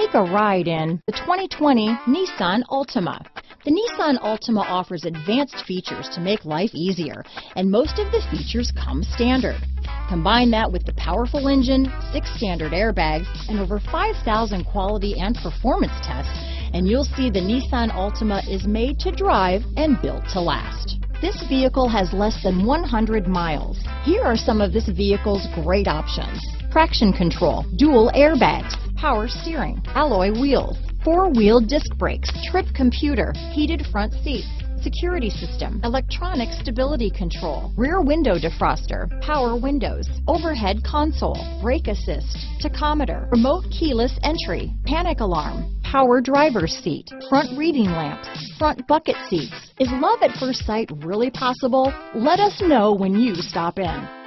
Take a ride in the 2020 Nissan Altima. The Nissan Altima offers advanced features to make life easier, and most of the features come standard. Combine that with the powerful engine, 6 standard airbags, and over 5,000 quality and performance tests, and you'll see the Nissan Altima is made to drive and built to last. This vehicle has less than 100 miles. Here are some of this vehicle's great options: traction control, dual airbags, power steering, alloy wheels, four-wheel disc brakes, trip computer, heated front seats, security system, electronic stability control, rear window defroster, power windows, overhead console, brake assist, tachometer, remote keyless entry, panic alarm, power driver's seat, front reading lamps, front bucket seats. Is love at first sight really possible? Let us know when you stop in.